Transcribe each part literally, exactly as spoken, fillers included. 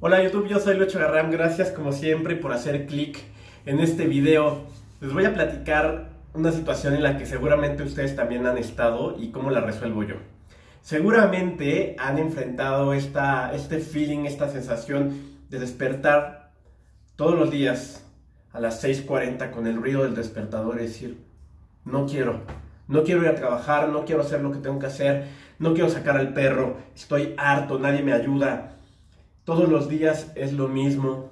Hola YouTube, yo soy Lucho Garram, gracias como siempre por hacer clic en este video. Les voy a platicar una situación en la que seguramente ustedes también han estado y cómo la resuelvo yo. Seguramente han enfrentado esta, este feeling, esta sensación de despertar todos los días a las seis cuarenta con el ruido del despertador y decir, no quiero, no quiero ir a trabajar, no quiero hacer lo que tengo que hacer, no quiero sacar al perro, estoy harto, nadie me ayuda. Todos los días es lo mismo.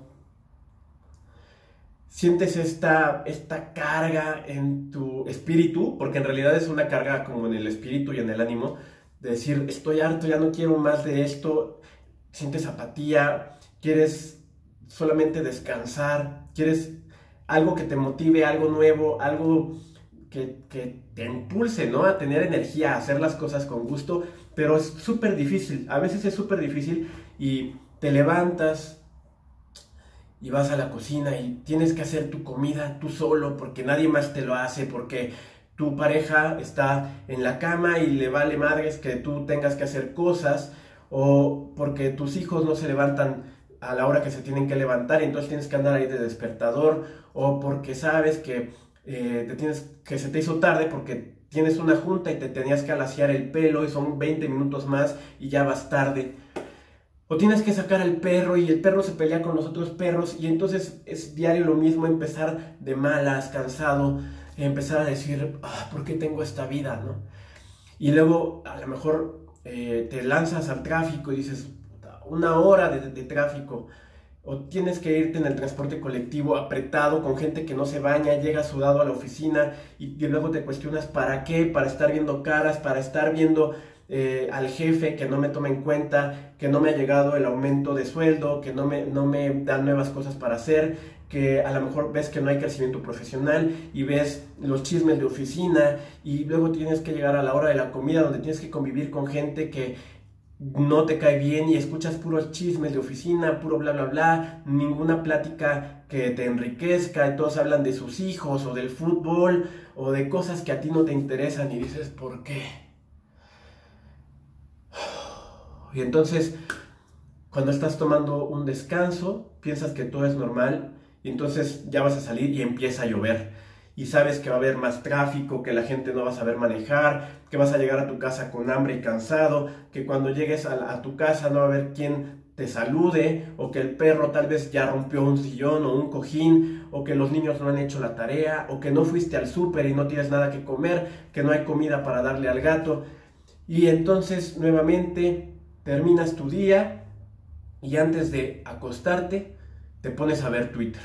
Sientes esta, esta carga en tu espíritu, porque en realidad es una carga como en el espíritu y en el ánimo, de decir, estoy harto, ya no quiero más de esto. Sientes apatía, quieres solamente descansar, quieres algo que te motive, algo nuevo, algo que, que te impulse, ¿no? A tener energía, a hacer las cosas con gusto, pero es súper difícil, a veces es súper difícil y... Te levantas y vas a la cocina y tienes que hacer tu comida tú solo porque nadie más te lo hace, porque tu pareja está en la cama y le vale madres que tú tengas que hacer cosas, o porque tus hijos no se levantan a la hora que se tienen que levantar y entonces tienes que andar ahí de despertador, o porque sabes que, eh, te tienes, que se te hizo tarde porque tienes una junta y te tenías que alaciar el pelo y son veinte minutos más y ya vas tarde. O tienes que sacar al perro y el perro se pelea con los otros perros y entonces es diario lo mismo, empezar de malas, cansado, empezar a decir, ah, ¿por qué tengo esta vida?, ¿no? Y luego a lo mejor eh, te lanzas al tráfico y dices, una hora de, de tráfico. O tienes que irte en el transporte colectivo apretado con gente que no se baña, llegas sudado a la oficina y, y luego te cuestionas, ¿para qué? Para estar viendo caras, para estar viendo... Eh, al jefe que no me toma en cuenta, que no me ha llegado el aumento de sueldo, que no me, no me dan nuevas cosas para hacer, que a lo mejor ves que no hay crecimiento profesional y ves los chismes de oficina y luego tienes que llegar a la hora de la comida donde tienes que convivir con gente que no te cae bien y escuchas puros chismes de oficina, puro bla bla bla, ninguna plática que te enriquezca, y todos hablan de sus hijos o del fútbol o de cosas que a ti no te interesan y dices, ¿por qué? Y entonces, cuando estás tomando un descanso, piensas que todo es normal y entonces ya vas a salir y empieza a llover. Y sabes que va a haber más tráfico, que la gente no va a saber manejar, que vas a llegar a tu casa con hambre y cansado, que cuando llegues a, la, a tu casa no va a haber quien te salude, o que el perro tal vez ya rompió un sillón o un cojín, o que los niños no han hecho la tarea, o que no fuiste al súper y no tienes nada que comer, que no hay comida para darle al gato. Y entonces, nuevamente... terminas tu día y antes de acostarte te pones a ver Twitter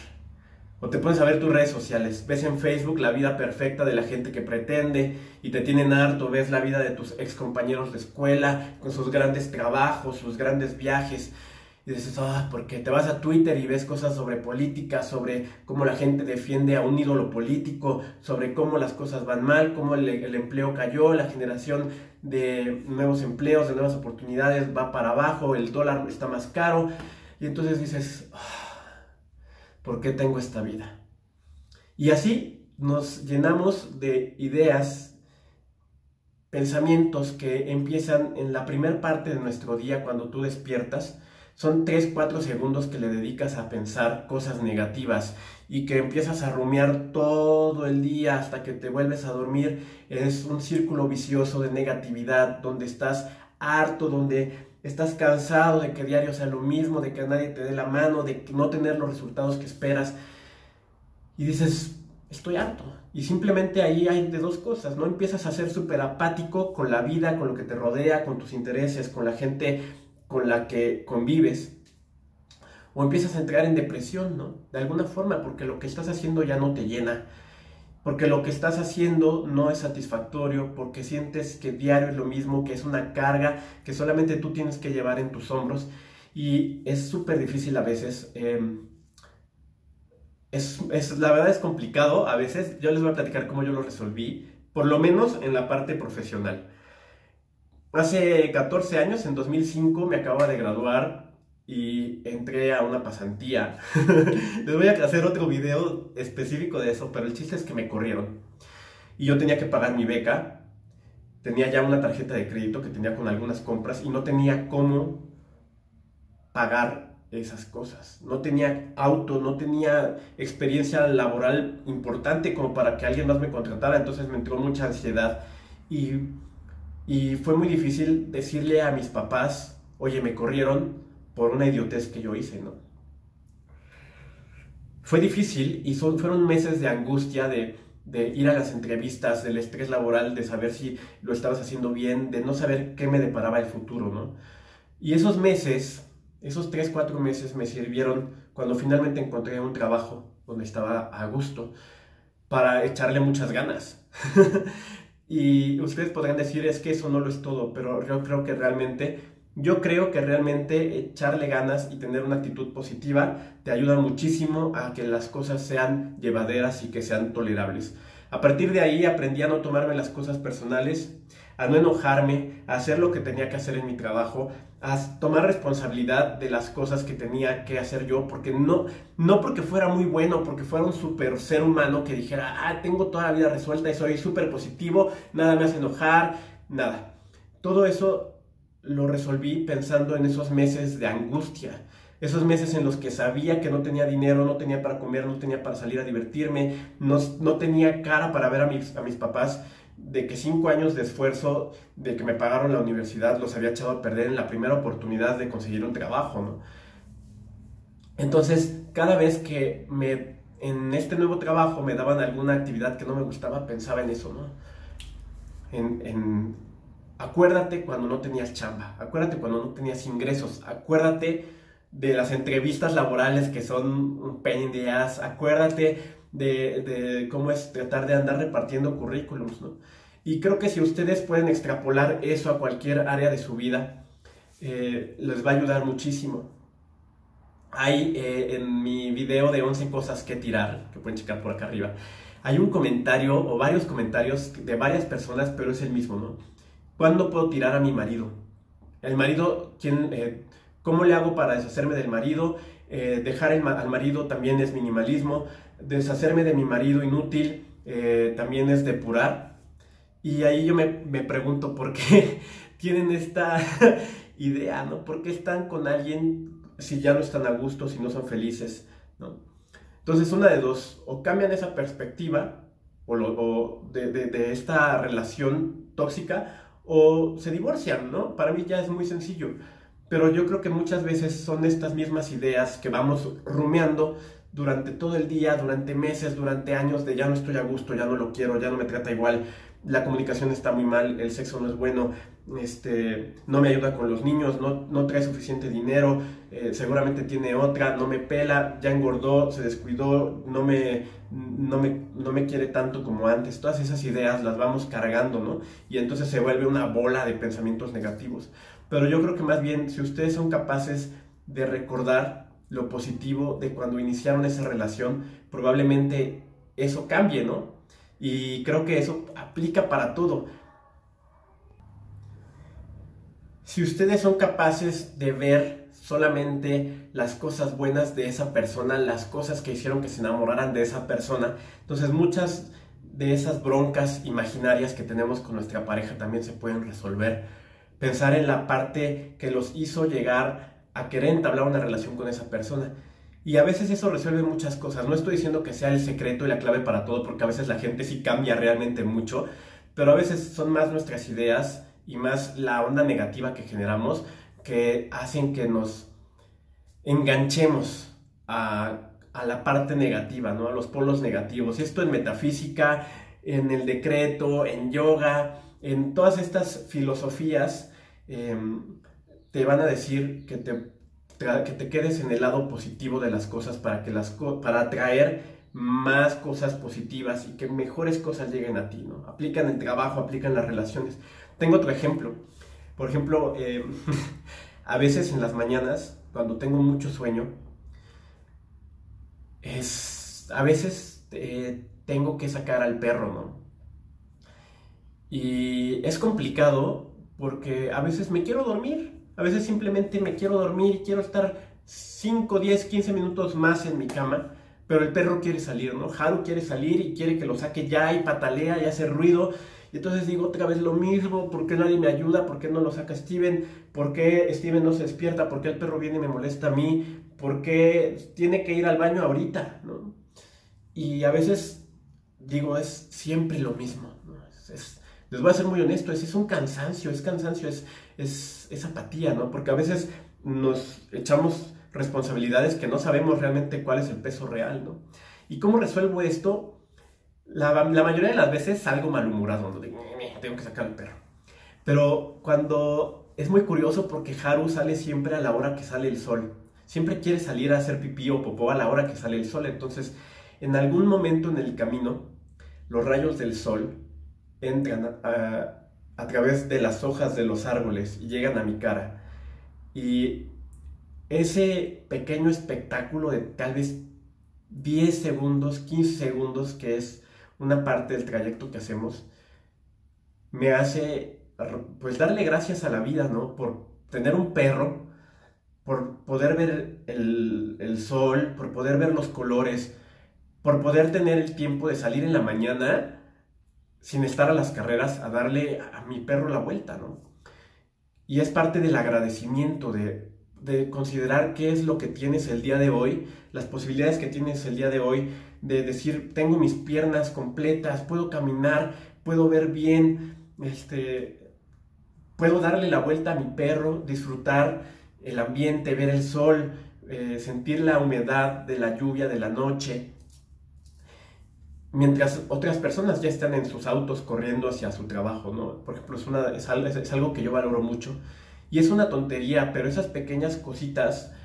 o te pones a ver tus redes sociales. Ves en Facebook la vida perfecta de la gente que pretende y te tienen harto. Ves la vida de tus ex compañeros de escuela con sus grandes trabajos, sus grandes viajes. Y dices, ah, porque te vas a Twitter y ves cosas sobre política, sobre cómo la gente defiende a un ídolo político, sobre cómo las cosas van mal, cómo el, el empleo cayó, la generación de nuevos empleos, de nuevas oportunidades va para abajo, el dólar está más caro. Y entonces dices, ah, ¿por qué tengo esta vida? Y así nos llenamos de ideas, pensamientos que empiezan en la primera parte de nuestro día cuando tú despiertas. Son tres, cuatro segundos que le dedicas a pensar cosas negativas y que empiezas a rumiar todo el día hasta que te vuelves a dormir. Es un círculo vicioso de negatividad donde estás harto, donde estás cansado de que diario sea lo mismo, de que nadie te dé la mano, de no tener los resultados que esperas. Y dices, estoy harto. Y simplemente ahí hay de dos cosas, ¿no? Empiezas a ser súper apático con la vida, con lo que te rodea, con tus intereses, con la gente con la que convives, o empiezas a entrar en depresión, ¿no? De alguna forma, porque lo que estás haciendo ya no te llena, porque lo que estás haciendo no es satisfactorio, porque sientes que diario es lo mismo, que es una carga que solamente tú tienes que llevar en tus hombros, y es súper difícil a veces, eh, es, es, la verdad es complicado a veces. Yo les voy a platicar cómo yo lo resolví, por lo menos en la parte profesional. Hace catorce años, en dos mil cinco, me acababa de graduar y entré a una pasantía. Les voy a hacer otro video específico de eso, pero el chiste es que me corrieron. Y yo tenía que pagar mi beca, tenía ya una tarjeta de crédito que tenía con algunas compras y no tenía cómo pagar esas cosas. No tenía auto, no tenía experiencia laboral importante como para que alguien más me contratara, entonces me entró mucha ansiedad. Y, y fue muy difícil decirle a mis papás, oye, me corrieron por una idiotez que yo hice, ¿no? Fue difícil y son, fueron meses de angustia, de, de ir a las entrevistas, del estrés laboral, de saber si lo estabas haciendo bien, de no saber qué me deparaba el futuro, ¿no? Y esos meses, esos tres, cuatro meses me sirvieron cuando finalmente encontré un trabajo donde estaba a gusto para echarle muchas ganas. Y ustedes podrán decir, es que eso no lo es todo, pero yo creo que realmente... Yo creo que realmente echarle ganas y tener una actitud positiva te ayuda muchísimo a que las cosas sean llevaderas y que sean tolerables. A partir de ahí aprendí a no tomarme las cosas personales, a no enojarme, a hacer lo que tenía que hacer en mi trabajo, a tomar responsabilidad de las cosas que tenía que hacer yo, porque no, no porque fuera muy bueno, porque fuera un super ser humano que dijera, ah, tengo toda la vida resuelta y soy súper positivo, nada me hace enojar, nada. Todo eso lo resolví pensando en esos meses de angustia, esos meses en los que sabía que no tenía dinero, no tenía para comer, no tenía para salir a divertirme, no, no tenía cara para ver a mis, a mis papás, de que cinco años de esfuerzo, de que me pagaron la universidad, los había echado a perder en la primera oportunidad de conseguir un trabajo, ¿no? Entonces, cada vez que me, en este nuevo trabajo me daban alguna actividad que no me gustaba, pensaba en eso, ¿no? En... en Acuérdate cuando no tenías chamba, acuérdate cuando no tenías ingresos, acuérdate de las entrevistas laborales que son un pain in the ass, acuérdate de, de cómo es tratar de andar repartiendo currículums, ¿no? Y creo que si ustedes pueden extrapolar eso a cualquier área de su vida, eh, les va a ayudar muchísimo. Hay eh, en mi video de once cosas que tirar, que pueden checar por acá arriba, hay un comentario o varios comentarios de varias personas, pero es el mismo, ¿no? ¿Cuándo puedo tirar a mi marido? El marido, ¿quién, eh, ¿cómo le hago para deshacerme del marido? Eh, dejar el ma al marido también es minimalismo. Deshacerme de mi marido inútil eh, también es depurar. Y ahí yo me, me pregunto por qué tienen esta idea, ¿no? ¿Por qué están con alguien si ya no están a gusto, si no son felices, ¿no? Entonces, una de dos, o cambian esa perspectiva o, lo, o de, de, de esta relación tóxica, o se divorcian, ¿no? Para mí ya es muy sencillo, pero yo creo que muchas veces son estas mismas ideas que vamos rumeando durante todo el día, durante meses, durante años, de ya no estoy a gusto, ya no lo quiero, ya no me trata igual, la comunicación está muy mal, el sexo no es bueno, este, no me ayuda con los niños, no, no trae suficiente dinero, eh, seguramente tiene otra, no me pela, ya engordó, se descuidó, no me, no, me, no me quiere tanto como antes. Todas esas ideas las vamos cargando, ¿no? Y entonces se vuelve una bola de pensamientos negativos. Pero yo creo que más bien, si ustedes son capaces de recordar lo positivo de cuando iniciaron esa relación, probablemente eso cambie, ¿no? Y creo que eso aplica para todo. Si ustedes son capaces de ver solamente las cosas buenas de esa persona, las cosas que hicieron que se enamoraran de esa persona, entonces muchas de esas broncas imaginarias que tenemos con nuestra pareja también se pueden resolver. Pensar en la parte que los hizo llegar a querer entablar una relación con esa persona. Y a veces eso resuelve muchas cosas. No estoy diciendo que sea el secreto y la clave para todo, porque a veces la gente sí cambia realmente mucho, pero a veces son más nuestras ideas y más la onda negativa que generamos que hacen que nos enganchemos a, a la parte negativa, ¿no? A los polos negativos. Esto en metafísica, en el decreto, en yoga, en todas estas filosofías eh, te van a decir que te... que te quedes en el lado positivo de las cosas para, que las co para atraer más cosas positivas y que mejores cosas lleguen a ti, ¿no? Aplican el trabajo, aplican las relaciones. Tengo otro ejemplo. Por ejemplo, eh, a veces en las mañanas, cuando tengo mucho sueño, es, a veces eh, tengo que sacar al perro, ¿no? Y es complicado porque a veces me quiero dormir. A veces simplemente me quiero dormir y quiero estar cinco, diez, quince minutos más en mi cama, pero el perro quiere salir, ¿no? Haru quiere salir y quiere que lo saque ya y patalea y hace ruido Y entonces digo otra vez lo mismo, ¿por qué nadie me ayuda? ¿Por qué no lo saca Steven? ¿Por qué Steven no se despierta? ¿Por qué el perro viene y me molesta a mí? ¿Por qué tiene que ir al baño ahorita? ¿No? Y a veces digo, es siempre lo mismo, ¿no? es, es, les voy a ser muy honesto, es, es un cansancio, es cansancio, es, es, es apatía, ¿no? Porque a veces nos echamos responsabilidades que no sabemos realmente cuál es el peso real, ¿no? ¿Y cómo resuelvo esto? La, la mayoría de las veces salgo malhumorado, ¿no? De, tengo que sacar al perro. Pero cuando es muy curioso porque Haru sale siempre a la hora que sale el sol. Siempre quiere salir a hacer pipí o popó a la hora que sale el sol. Entonces, en algún momento en el camino, los rayos del sol entran a, a través de las hojas de los árboles y llegan a mi cara. Y ese pequeño espectáculo de tal vez diez segundos, quince segundos, que es una parte del trayecto que hacemos, me hace pues darle gracias a la vida, ¿no? Por tener un perro, por poder ver el, el sol, por poder ver los colores, por poder tener el tiempo de salir en la mañana sin estar a las carreras a darle a mi perro la vuelta, ¿no? Y es parte del agradecimiento de... de considerar qué es lo que tienes el día de hoy, las posibilidades que tienes el día de hoy, de decir, tengo mis piernas completas, puedo caminar, puedo ver bien, este, puedo darle la vuelta a mi perro, disfrutar el ambiente, ver el sol, eh, sentir la humedad de la lluvia de la noche, mientras otras personas ya están en sus autos corriendo hacia su trabajo, ¿no? Por ejemplo, es, una, es, algo, es algo que yo valoro mucho. Y es una tontería, pero esas pequeñas cositas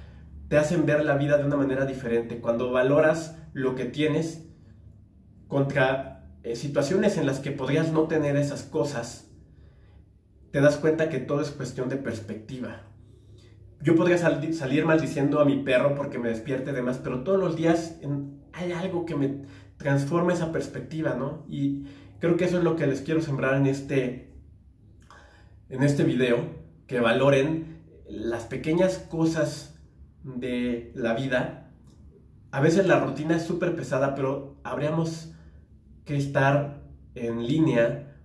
te hacen ver la vida de una manera diferente. Cuando valoras lo que tienes contra eh, situaciones en las que podrías no tener esas cosas, te das cuenta que todo es cuestión de perspectiva. Yo podría sal salir maldiciendo a mi perro porque me despierte de más, pero todos los días en, hay algo que me transforma esa perspectiva, ¿no? Y creo que eso es lo que les quiero sembrar en este, en este video. Que valoren las pequeñas cosas de la vida. A veces la rutina es súper pesada, pero habríamos que estar en línea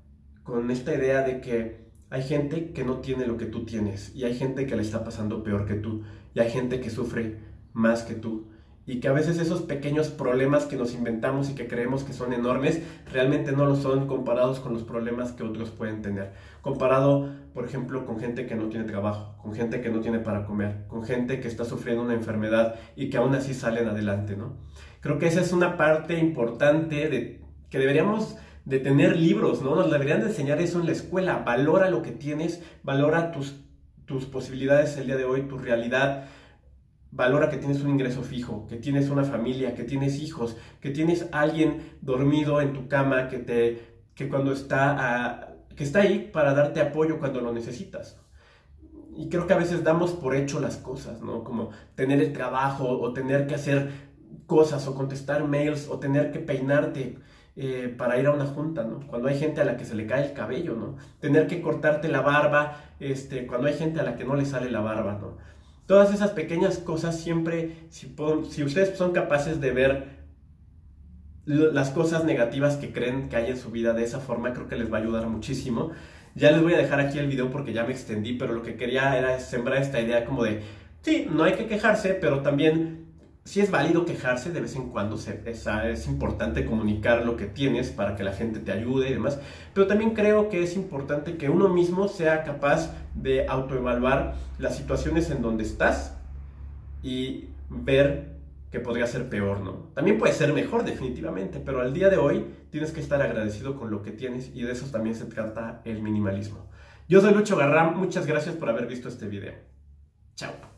con esta idea de que hay gente que no tiene lo que tú tienes, y hay gente que le está pasando peor que tú, y hay gente que sufre más que tú, y que a veces esos pequeños problemas que nos inventamos y que creemos que son enormes, realmente no lo son comparados con los problemas que otros pueden tener. Comparado, por ejemplo, con gente que no tiene trabajo, con gente que no tiene para comer, con gente que está sufriendo una enfermedad y que aún así salen adelante, ¿no? Creo que esa es una parte importante de, que deberíamos de tener libros, ¿no? Nos deberían de enseñar eso en la escuela. Valora lo que tienes, valora tus, tus posibilidades el día de hoy, tu realidad. Valora que tienes un ingreso fijo, que tienes una familia, que tienes hijos, que tienes alguien dormido en tu cama que, te, que, cuando está a, que está ahí para darte apoyo cuando lo necesitas. Y creo que a veces damos por hecho las cosas, ¿no? Como tener el trabajo o tener que hacer cosas o contestar mails o tener que peinarte eh, para ir a una junta, ¿no? Cuando hay gente a la que se le cae el cabello, ¿no? Tener que cortarte la barba este, cuando hay gente a la que no le sale la barba, ¿no? Todas esas pequeñas cosas siempre, si, si ustedes son capaces de ver las cosas negativas que creen que hay en su vida de esa forma, creo que les va a ayudar muchísimo. Ya les voy a dejar aquí el video porque ya me extendí, pero lo que quería era sembrar esta idea como de, sí, no hay que quejarse, pero también sí es válido quejarse de vez en cuando, se, es, es importante comunicar lo que tienes para que la gente te ayude y demás, pero también creo que es importante que uno mismo sea capaz de autoevaluar las situaciones en donde estás y ver que podría ser peor, ¿no? También puede ser mejor, definitivamente, pero al día de hoy tienes que estar agradecido con lo que tienes, y de eso también se trata el minimalismo. Yo soy Lucho Garram, muchas gracias por haber visto este video. Chao.